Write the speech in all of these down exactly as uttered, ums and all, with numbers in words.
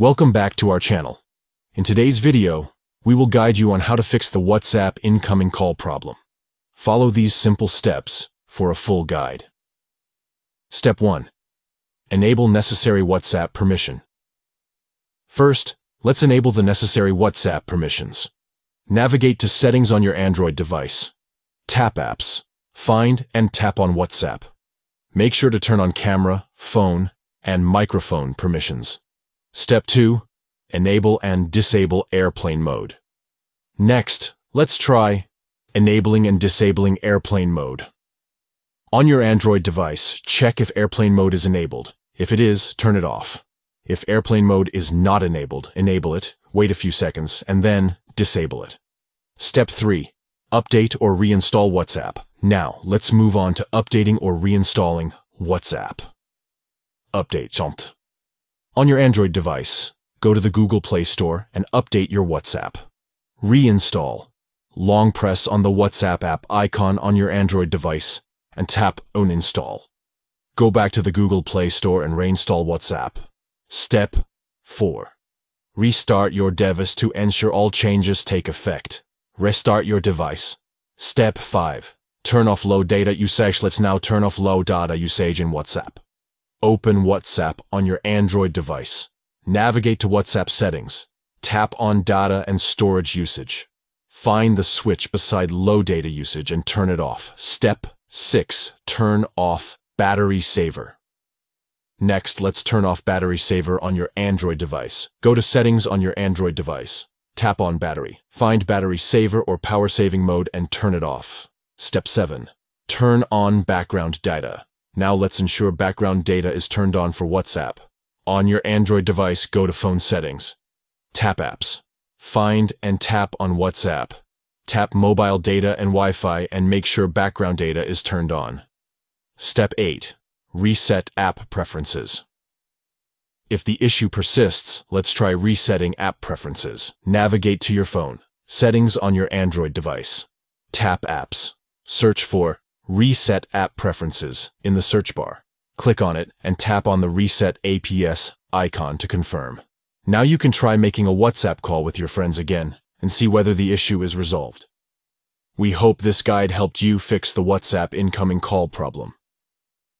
Welcome back to our channel. In today's video, we will guide you on how to fix the WhatsApp incoming call problem. Follow these simple steps for a full guide. Step one. Enable necessary WhatsApp permission. First, let's enable the necessary WhatsApp permissions. Navigate to Settings on your Android device. Tap Apps. Find and tap on WhatsApp. Make sure to turn on camera, phone, and microphone permissions. Step two. Enable and disable airplane mode. Next, let's try enabling and disabling airplane mode. On your Android device, check if airplane mode is enabled. If it is, turn it off. If airplane mode is not enabled, enable it, wait a few seconds, and then disable it. Step three. Update or reinstall WhatsApp. Now, let's move on to updating or reinstalling WhatsApp. Update. On your Android device, go to the Google Play Store and update your WhatsApp. Reinstall. Long press on the WhatsApp app icon on your Android device and tap Uninstall. Go back to the Google Play Store and reinstall WhatsApp. Step four. Restart your device to ensure all changes take effect. Restart your device. Step five. Turn off low data usage. Let's now turn off low data usage in WhatsApp. Open WhatsApp on your Android device. Navigate to WhatsApp settings. Tap on data and storage usage. Find the switch beside low data usage and turn it off. Step six. Turn off battery saver. Next, let's turn off battery saver on your Android device. Go to settings on your Android device. Tap on battery. Find battery saver or power saving mode and turn it off. Step seven. Turn on background data. Now let's ensure background data is turned on for WhatsApp. On your Android device, go to Phone Settings. Tap Apps. Find and tap on WhatsApp. Tap Mobile Data and Wi-Fi and make sure background data is turned on. Step eight. Reset App Preferences. If the issue persists, let's try resetting App Preferences. Navigate to your phone. Settings on your Android device. Tap Apps. Search for Reset App Preferences in the search bar. Click on it and tap on the Reset A P S icon to confirm. Now you can try making a WhatsApp call with your friends again and see whether the issue is resolved. We hope this guide helped you fix the WhatsApp incoming call problem.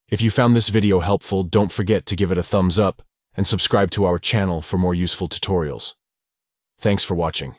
If you found this video helpful, don't forget to give it a thumbs up and subscribe to our channel for more useful tutorials. Thanks for watching.